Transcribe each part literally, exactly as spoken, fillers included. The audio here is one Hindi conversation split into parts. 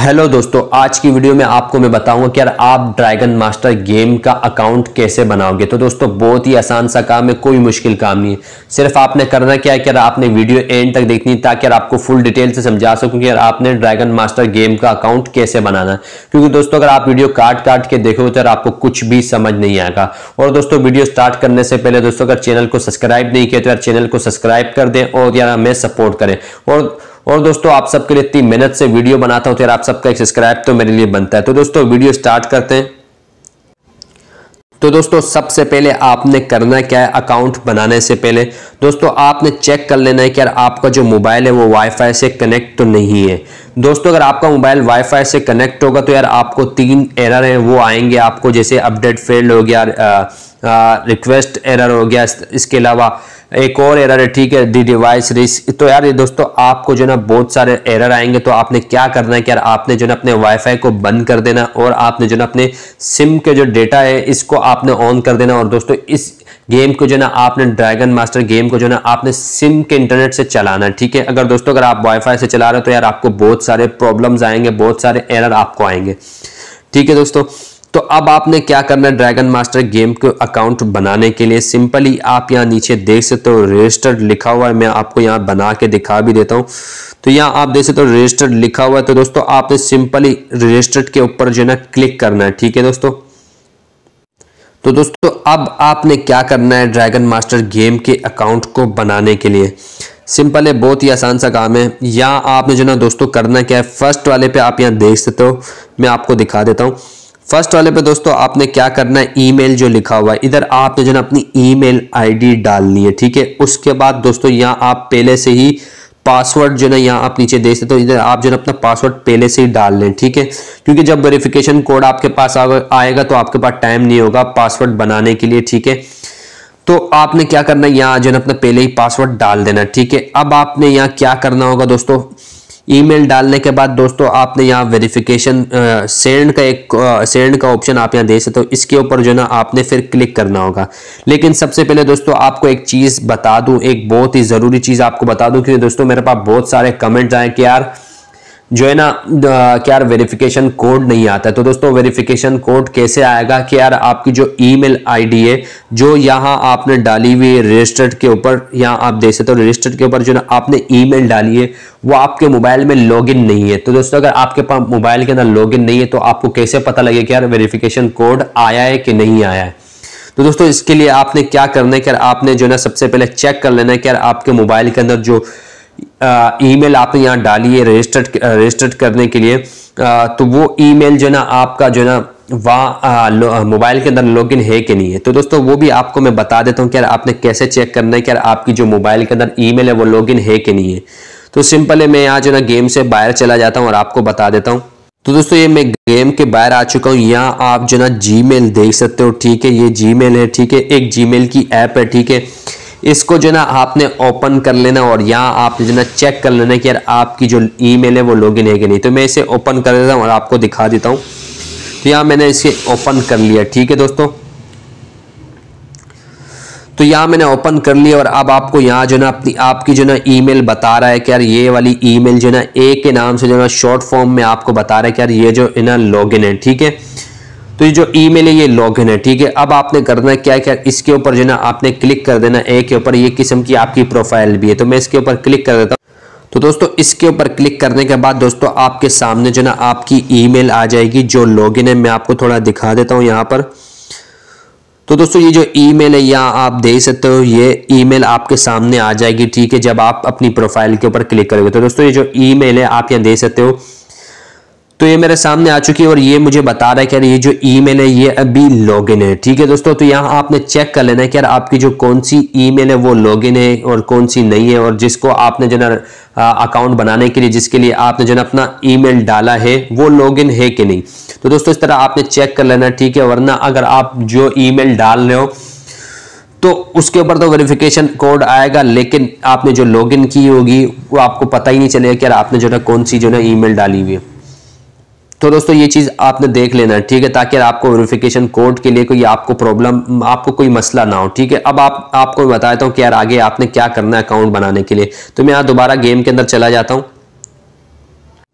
हेलो दोस्तों, आज की वीडियो में आपको मैं बताऊंगा कि यार आप ड्रैगन मास्टर गेम का अकाउंट कैसे बनाओगे। तो दोस्तों बहुत ही आसान सा काम है, कोई मुश्किल काम नहीं है। सिर्फ आपने करना क्या है कि यार आपने वीडियो एंड तक देखनी है ताकि यार आपको फुल डिटेल से समझा सकूं कि यार आपने ड्रैगन मास्टर गेम का अकाउंट कैसे बनाना है। क्योंकि दोस्तों अगर आप वीडियो काट काट के देखोगे तो यार आपको कुछ भी समझ नहीं आएगा। और दोस्तों वीडियो स्टार्ट करने से पहले दोस्तों अगर चैनल को सब्सक्राइब नहीं किया तो यार चैनल को सब्सक्राइब कर दें और यार हमें सपोर्ट करें। और और दोस्तों आप सबके लिए इतनी मेहनत से वीडियो बनाता हूं तो यार आप सबका एक सब्सक्राइब तो मेरे लिए बनता है। तो दोस्तों वीडियो स्टार्ट करते हैं। तो दोस्तों सबसे पहले आपने करना क्या है, अकाउंट बनाने से पहले दोस्तों आपने चेक कर लेना है कि यार आपका जो मोबाइल है वो वाईफाई से कनेक्ट तो नहीं है। दोस्तों अगर आपका मोबाइल वाईफाई से कनेक्ट होगा तो यार आपको तीन एरर हैं वो आएंगे आपको, जैसे अपडेट फेल्ड हो गया, रिक्वेस्ट एरर हो गया, इसके अलावा एक और एरर है, ठीक है, दी डिवाइस रिस्क। तो यार ये दोस्तों आपको जो ना बहुत सारे एरर आएंगे। तो आपने क्या करना है कि यार आपने जो ना अपने वाईफाई को बंद कर देना और आपने जो ना अपने सिम के जो डेटा है इसको आपने ऑन कर देना। और दोस्तों इस गेम को जो ना आपने ड्रैगन मास्टर गेम को जो ना आपने सिम के इंटरनेट से चलाना, ठीक है। अगर दोस्तों अगर आप वाईफाई से चला रहे हो तो यार आपको बहुत सारे प्रॉब्लम्स आएंगे, बहुत सारे एरर आपको आएंगे, ठीक है दोस्तों। तो अब आपने क्या करना है ड्रैगन मास्टर गेम को अकाउंट बनाने के लिए, सिंपली आप यहाँ नीचे देख सकते हो रजिस्टर्ड लिखा हुआ है। मैं आपको यहाँ बना के दिखा भी देता हूँ। तो यहाँ आप देख सकते हो रजिस्टर्ड लिखा हुआ है। तो दोस्तों आपने सिंपली रजिस्टर्ड के ऊपर जो है ना क्लिक करना है, ठीक है दोस्तों। तो दोस्तों अब आपने क्या करना है ड्रैगन मास्टर गेम के अकाउंट को बनाने के लिए, सिंपल है, बहुत ही आसान सा काम है। यहाँ आपने जो ना दोस्तों करना क्या है, फर्स्ट वाले पे आप यहाँ देख सकते हो, मैं आपको दिखा देता हूँ। फर्स्ट वाले पे दोस्तों आपने क्या करना है, ईमेल जो लिखा हुआ है इधर आपने जो ना अपनी ईमेल आईडी डालनी है, ठीक है। उसके बाद दोस्तों यहाँ आप पहले से ही पासवर्ड जो ना यहाँ आप नीचे देख सकते हो, इधर आप जो ना अपना पासवर्ड पहले से ही डाल लें, ठीक है। क्योंकि जब वेरिफिकेशन कोड आपके पास आएगा तो आपके पास टाइम नहीं होगा पासवर्ड बनाने के लिए, ठीक है। तो आपने क्या करना है, यहाँ जो ना अपना पहले ही पासवर्ड डाल देना, ठीक है। अब आपने यहाँ क्या करना होगा दोस्तों, ईमेल डालने के बाद दोस्तों आपने यहाँ वेरिफिकेशन सेंड का एक सेंड का ऑप्शन आप यहाँ देख सकते हो, इसके ऊपर जो ना आपने फिर क्लिक करना होगा। लेकिन सबसे पहले दोस्तों आपको एक चीज़ बता दूँ, एक बहुत ही ज़रूरी चीज़ आपको बता दूँ, क्योंकि दोस्तों मेरे पास बहुत सारे कमेंट्स आए कि यार जो है ना क्या यार वेरिफिकेशन कोड नहीं आता है। तो दोस्तों वेरिफिकेशन कोड कैसे आएगा कि यार आपकी जो ईमेल आईडी है जो यहाँ आपने डाली हुई है रजिस्टर्ड के ऊपर, यहाँ आप देख सकते हो रजिस्टर्ड के ऊपर जो ना आपने ईमेल डाली है वो आपके मोबाइल में लॉगिन नहीं है। तो दोस्तों अगर आपके पास मोबाइल के अंदर लॉगिन नहीं है तो आपको कैसे पता लगेगा कि यार वेरिफिकेशन कोड आया है कि नहीं आया है। तो दोस्तों इसके लिए आपने क्या करना है कि आपने जो ना सबसे पहले चेक कर लेना है कि यार आपके मोबाइल के अंदर जो ईमेल आपने यहाँ डाली है रजिस्टर्ड रजिस्टर्ड करने के लिए, आ, तो वो ईमेल जो ना आपका जो ना वहाँ मोबाइल के अंदर लॉगिन है कि नहीं है। तो दोस्तों वो भी आपको मैं बता देता हूँ कि यार आपने कैसे चेक करना है कि यार आपकी जो मोबाइल के अंदर ईमेल है वो लॉगिन है कि नहीं है। तो सिंपल है, मैं यहाँ जो ना गेम से बाहर चला जाता हूँ और आपको बता देता हूँ। तो दोस्तों ये मैं गेम के बाहर आ चुका हूँ। यहाँ आप जो ना जीमेल देख सकते हो, ठीक है, ये जीमेल है, ठीक है, एक जीमेल की ऐप है, ठीक है। इसको जो ना आपने ओपन कर लेना और यहाँ आपने जो ना चेक कर लेना कि यार आपकी जो ईमेल है वो लॉगिन है कि नहीं। तो मैं इसे ओपन कर देता हूँ और आपको दिखा देता हूँ। तो यहाँ मैंने इसे ओपन कर लिया, ठीक है दोस्तों। तो यहाँ मैंने ओपन कर लिया और अब आपको यहाँ जो ना अपनी आपकी जो ना ईमेल बता रहा है कि यार ये वाली ईमेल जो ना ए के नाम से जो ना शॉर्ट फॉर्म में आपको बता रहा है कि यार ये जो ना लॉगिन है, ठीक है। तो ये जो ईमेल है ये लॉगिन है, ठीक है। अब आपने करना क्या है, क्या इसके ऊपर जो ना आपने क्लिक कर देना ए के ऊपर, ये किस्म की आपकी प्रोफाइल भी है। तो मैं इसके ऊपर क्लिक कर देता हूँ। तो दोस्तों इसके ऊपर क्लिक करने के बाद दोस्तों आपके सामने जो ना आपकी ईमेल आ जाएगी जो लॉगिन है। मैं आपको थोड़ा दिखा देता हूँ यहाँ पर। तो दोस्तों ये जो ईमेल है यहाँ आप देख सकते हो, ये ईमेल आपके सामने आ जाएगी, ठीक है, जब आप अपनी प्रोफाइल के ऊपर क्लिक करोगे। तो दोस्तों ये जो ईमेल है आप यहाँ देख सकते हो, तो ये मेरे सामने आ चुकी है और ये मुझे बता रहा है कि यार ये जो ईमेल है ये अभी लॉगिन है, ठीक है दोस्तों। तो यहाँ आपने चेक कर लेना है कि यार आपकी जो कौन सी ईमेल है वो लॉगिन है और कौन सी नहीं है। और जिसको आपने जो ना अकाउंट बनाने के लिए जिसके लिए आपने जो ना अपना ईमेल डाला है वो लॉगिन है कि नहीं। तो दोस्तों इस तरह आपने चेक कर लेना, ठीक है। वरना अगर आप जो ईमेल डाल रहे हो तो उसके ऊपर तो वेरिफिकेशन कोड आएगा, लेकिन आपने जो लॉगिन की होगी वो आपको पता ही नहीं चलेगा कि यार आपने जो ना कौन सी जो ना ईमेल डाली हुई है। तो दोस्तों ये चीज़ आपने देख लेना, ठीक है, ताकि आपको वेरिफिकेशन कोड के लिए कोई आपको प्रॉब्लम आपको कोई मसला ना हो, ठीक है। अब आप आपको बता देता हूँ कि यार आगे आपने क्या करना है अकाउंट बनाने के लिए। तो मैं यहाँ दोबारा गेम के अंदर चला जाता हूँ।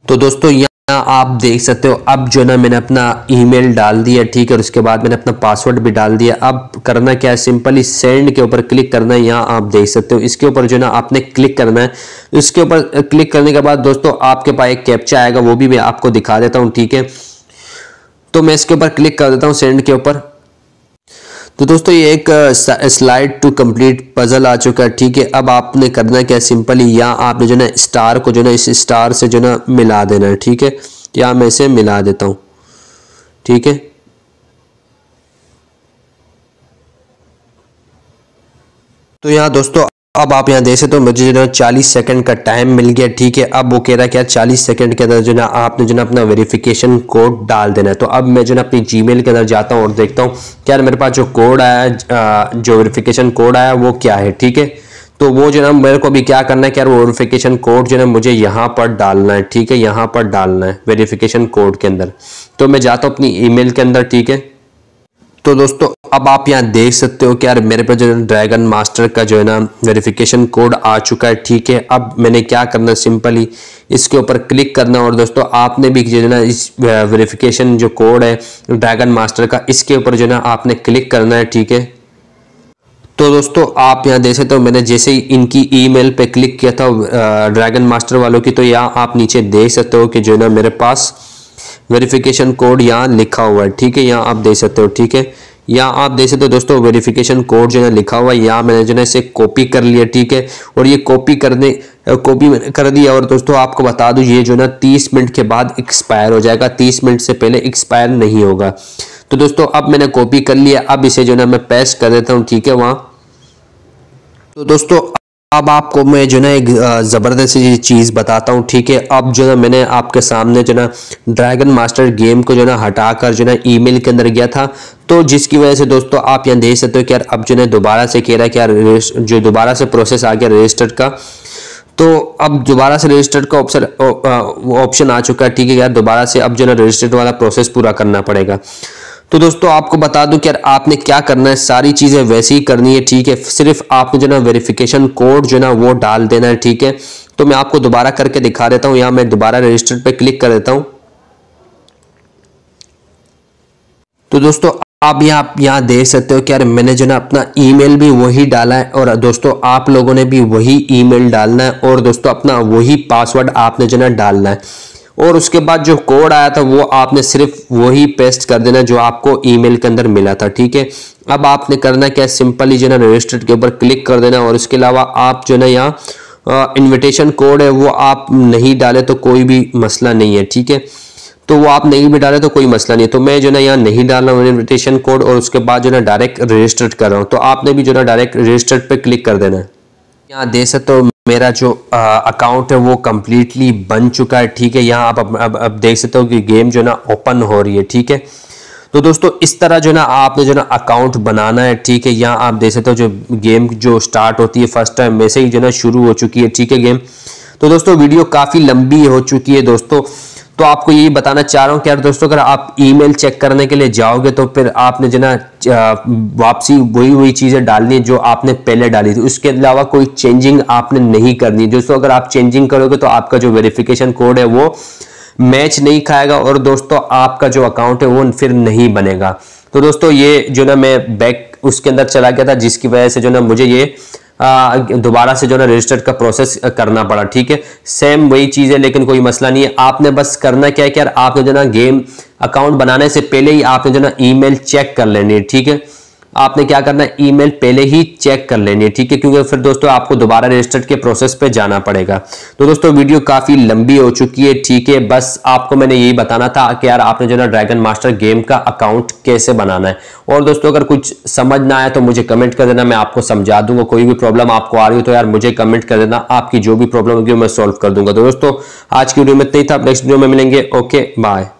तो दोस्तों यहाँ ना आप देख सकते हो। अब जो ना मैंने अपना ईमेल डाल दिया, ठीक है, और उसके बाद मैंने अपना पासवर्ड भी डाल दिया। अब करना क्या है, सिंपली सेंड के ऊपर क्लिक करना है। यहाँ आप देख सकते हो इसके ऊपर जो ना आपने क्लिक करना है। इसके ऊपर क्लिक करने के बाद दोस्तों आपके पास एक कैप्चा आएगा, वो भी मैं आपको दिखा देता हूँ, ठीक है। तो मैं इसके ऊपर क्लिक कर देता हूँ सेंड के ऊपर। तो दोस्तों ये एक स्लाइड टू कंप्लीट पजल आ चुका है, ठीक है। अब आपने करना क्या, सिंपली यहाँ आपने जो ना स्टार को जो ना इस स्टार से जो ना मिला देना है, ठीक है। यहाँ मैं इसे मिला देता हूँ, ठीक है। तो यहाँ दोस्तों अब आप यहाँ देख सकते हो मुझे जो है चालीस सेकंड का टाइम मिल गया, ठीक है। अब वो कह रहा है क्या चालीस सेकंड के अंदर जो ना आपने जो ना अपना वेरिफिकेशन कोड डाल देना है। तो अब मैं जो ना अपनी जीमेल के अंदर जाता हूँ और देखता हूँ क्या मेरे पास जो कोड आया, जो वेरिफिकेशन कोड आया वो क्या है, ठीक है। तो वो जो ना मेरे को भी क्या करना है कि यार वो वेरिफिकेशन कोड जो ना मुझे यहाँ पर डालना है, ठीक है, यहाँ पर डालना है वेरिफिकेशन कोड के अंदर। तो मैं जाता हूँ अपनी ईमेल के अंदर, ठीक है। तो दोस्तों अब आप यहाँ देख सकते हो कि यार मेरे पास जो है ड्रैगन मास्टर का जो है ना वेरिफिकेशन कोड आ चुका है, ठीक है। अब मैंने क्या करना है, सिंपली इसके ऊपर क्लिक करना, और दोस्तों आपने भी जो है ना इस वेरिफिकेशन जो कोड है ड्रैगन मास्टर का, इसके ऊपर जो है ना आपने क्लिक करना है, ठीक है। तो दोस्तों आप यहाँ देख सकते हो मैंने जैसे ही इनकी ईमेल पे क्लिक किया था ड्रैगन मास्टर वालों की, तो यहाँ आप नीचे देख सकते हो कि जो है ना मेरे पास वेरिफिकेशन कोड यहाँ लिखा हुआ है, ठीक है। यहाँ आप देख सकते हो, ठीक है। यहाँ आप देख सकते हो दोस्तों वेरिफिकेशन कोड जो है लिखा हुआ है, यहाँ मैंने जो है इसे कॉपी कर लिया, ठीक है। और ये कॉपी करने कॉपी कर दिया, और दोस्तों आपको बता दूं ये जो ना तीस मिनट के बाद एक्सपायर हो जाएगा, तीस मिनट से पहले एक्सपायर नहीं होगा। तो दोस्तों अब मैंने कॉपी कर लिया, अब इसे जो ना मैं पेस्ट कर देता हूँ, ठीक है, वहाँ। तो दोस्तों अब आपको मैं जो ना एक ज़बरदस्त चीज़ बताता हूँ, ठीक है। अब जो ना मैंने आपके सामने जो ना ड्रैगन मास्टर गेम को जो ना हटाकर जो ना ईमेल के अंदर गया था, तो जिसकी वजह से दोस्तों आप यहाँ देख सकते हो कि यार अब जो ना दोबारा से कह रहा है कि यार जो दोबारा से प्रोसेस आ गया रजिस्टर्ड का। तो अब दोबारा से रजिस्टर्ड का ऑप्शन ऑप्शन आ चुका है, ठीक है यार। दोबारा से अब जो ना रजिस्टर्ड वाला प्रोसेस पूरा करना पड़ेगा। तो दोस्तों आपको बता दूं कि यार आपने क्या करना है, सारी चीज़ें वैसे ही करनी है, ठीक है। सिर्फ आपने जो ना वेरिफिकेशन कोड जो ना वो डाल देना है, ठीक है। तो मैं आपको दोबारा करके दिखा देता हूं। यहाँ मैं दोबारा रजिस्टर पे क्लिक कर देता हूं। तो दोस्तों अब यहाँ आप यहाँ देख सकते हो कि यार मैंने जो ना अपना ईमेल भी वही डाला है, और दोस्तों आप लोगों ने भी वही ईमेल डालना है, और दोस्तों अपना वही पासवर्ड आपने जो ना डालना है, और उसके बाद जो कोड आया था वो आपने सिर्फ वही पेस्ट कर देना जो आपको ईमेल के अंदर मिला था, ठीक है। अब आपने करना क्या, सिंपली जो ना रजिस्टर्ड के ऊपर क्लिक कर देना, और इसके अलावा आप जो ना यहाँ इन्विटेशन कोड है वो आप नहीं डाले तो कोई भी मसला नहीं है, ठीक है। तो वो आप नहीं भी डाले तो कोई मसला नहीं है। तो मैं जो ना यहाँ नहीं डाल रहा हूँ इन्विटेशन कोड, और उसके बाद जो ना डायरेक्ट रजिस्टर्ड कर रहा हूँ। तो आपने भी जो ना डायरेक्ट रजिस्टर्ड पर क्लिक कर देना है। यहाँ देख सकते हो मेरा जो अकाउंट है वो कम्प्लीटली बन चुका है, ठीक है। यहाँ आप अब, अब, अब देख सकते हो कि गेम जो ना ओपन हो रही है, ठीक है। तो दोस्तों इस तरह जो ना आपने जो ना अकाउंट बनाना है, ठीक है। यहाँ आप देख सकते हो जो गेम जो स्टार्ट होती है फर्स्ट टाइम वैसे ही जो ना शुरू हो चुकी है, ठीक है, गेम। तो दोस्तों वीडियो काफ़ी लंबी हो चुकी है दोस्तों, तो आपको यही बताना चाह रहा हूँ कि यार दोस्तों अगर आप ईमेल चेक करने के लिए जाओगे तो फिर आपने जो ना वापसी वही वही चीज़ें डालनी है जो आपने पहले डाली थी, उसके अलावा कोई चेंजिंग आपने नहीं करनी है दोस्तों। अगर आप चेंजिंग करोगे तो आपका जो वेरिफिकेशन कोड है वो मैच नहीं खाएगा, और दोस्तों आपका जो अकाउंट है वो फिर नहीं बनेगा। तो दोस्तों ये जो ना मैं बैक उसके अंदर चला गया था, जिसकी वजह से जो ना मुझे ये दोबारा से जो ना रजिस्टर्ड का प्रोसेस करना पड़ा, ठीक है। सेम वही चीज़ है, लेकिन कोई मसला नहीं है। आपने बस करना क्या है कि यार आपने जो ना गेम अकाउंट बनाने से पहले ही आपने जो ना ईमेल चेक कर लेनी है, ठीक है। आपने क्या करना है, ईमेल पहले ही चेक कर लेनी है, ठीक है, क्योंकि फिर दोस्तों आपको दोबारा रजिस्टर्ड के प्रोसेस पे जाना पड़ेगा। तो दोस्तों वीडियो काफ़ी लंबी हो चुकी है, ठीक है। बस आपको मैंने यही बताना था कि यार आपने जो ना ड्रैगन मास्टर गेम का अकाउंट कैसे बनाना है। और दोस्तों अगर कुछ समझ ना आए तो मुझे कमेंट कर देना, मैं आपको समझा दूंगा। कोई भी प्रॉब्लम आपको आ रही हो तो यार मुझे कमेंट कर देना, आपकी जो भी प्रॉब्लम होगी मैं सॉल्व कर दूंगा। तो दोस्तों आज की वीडियो में इतना ही था, नेक्स्ट वीडियो में मिलेंगे। Okay bye.